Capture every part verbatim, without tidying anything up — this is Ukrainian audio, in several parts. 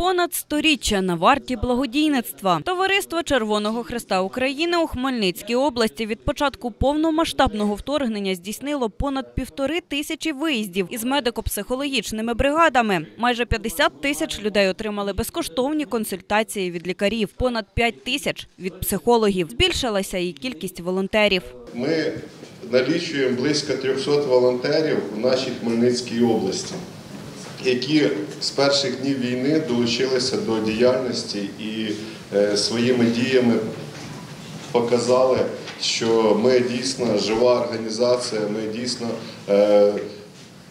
Понад сторіччя на варті благодійництва. Товариство Червоного Хреста України у Хмельницькій області від початку повномасштабного вторгнення здійснило понад півтори тисячі виїздів із медико-психологічними бригадами. Майже п'ятдесят тисяч людей отримали безкоштовні консультації від лікарів, понад п'ять тисяч – від психологів. Збільшилася і кількість волонтерів. Ми налічуємо близько трьохсот волонтерів у нашій Хмельницькій області, які з перших днів війни долучилися до діяльності і своїми діями показали, що ми дійсно жива організація, ми дійсно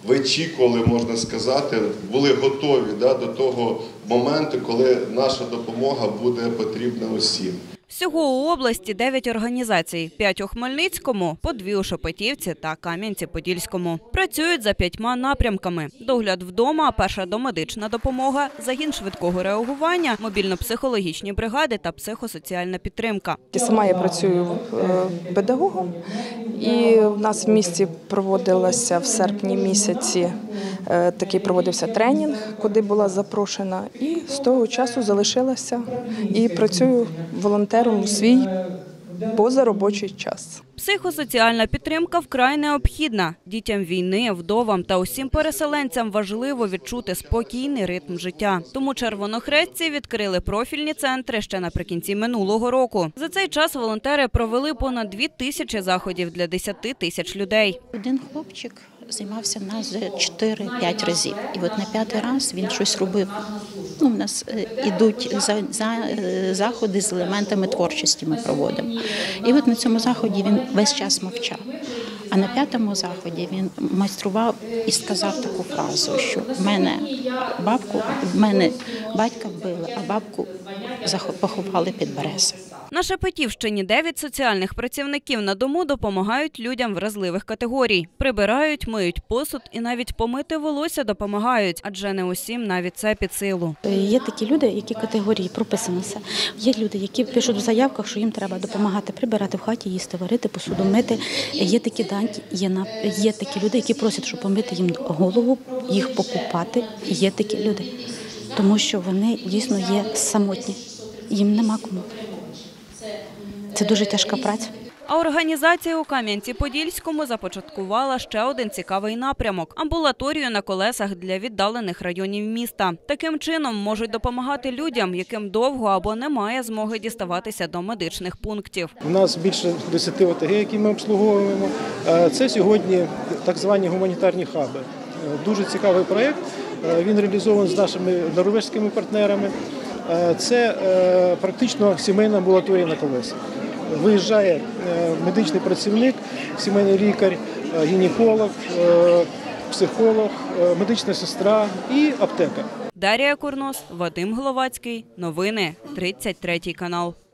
вичікували, можна сказати, були готові да, до того моменту, коли наша допомога буде потрібна усім. Всього у області дев'ять організацій – п'ять у Хмельницькому, по дві у Шепетівці та Кам'янці-Подільському. Працюють за п'ятьма напрямками – догляд вдома, перша домедична допомога, загін швидкого реагування, мобільно-психологічні бригади та психосоціальна підтримка. Сама я працюю педагогом, і в нас в місті проводилася в серпні місяці такий проводився тренінг, куди була запрошена, і з того часу залишилася і працюю волонтером у свій позаробочий час. Психосоціальна підтримка вкрай необхідна. Дітям війни, вдовам та усім переселенцям важливо відчути спокійний ритм життя. Тому червонохрестці відкрили профільні центри ще наприкінці минулого року. За цей час волонтери провели понад дві тисячі заходів для десяти тисяч людей. Один хлопчик займався в нас чотири-п'ять разів. І от на п'ятий раз він щось робив. Ну, у нас йдуть за, за, заходи з елементами творчості ми проводимо. І от на цьому заході він весь час мовчав. А на п'ятому заході він майстрував і сказав таку фразу, що мене бабку, мене батька вбили, а бабку поховали під берези. На Шепетівщині дев'ять соціальних працівників на дому допомагають людям вразливих категорій. Прибирають, миють посуд і навіть помити волосся допомагають, адже не усім навіть це під силу. Є такі люди, які категорії прописалися. Є люди, які пишуть в заявках, що їм треба допомагати прибирати в хаті, їсти, варити, посуду мити. Є такі данки, є, на... є такі люди, які просять, щоб помити їм голову, їх покупати. Є такі люди, тому що вони дійсно є самотні, їм нема кому. Це дуже тяжка праця. А організація у Кам'янці-Подільському започаткувала ще один цікавий напрямок – амбулаторію на колесах для віддалених районів міста. Таким чином можуть допомагати людям, яким довго або немає змоги діставатися до медичних пунктів. У нас більше десяти ОТГ, які ми обслуговуємо. Це сьогодні так звані гуманітарні хаби. Дуже цікавий проєкт, він реалізований з нашими норвежськими партнерами. Це практично сімейна амбулаторія на колесах. Виїжджає медичний працівник, сімейний лікар, гінеколог, психолог, медична сестра і аптека. Дарія Курнос, Вадим Гловатський. Новини тридцять третій канал.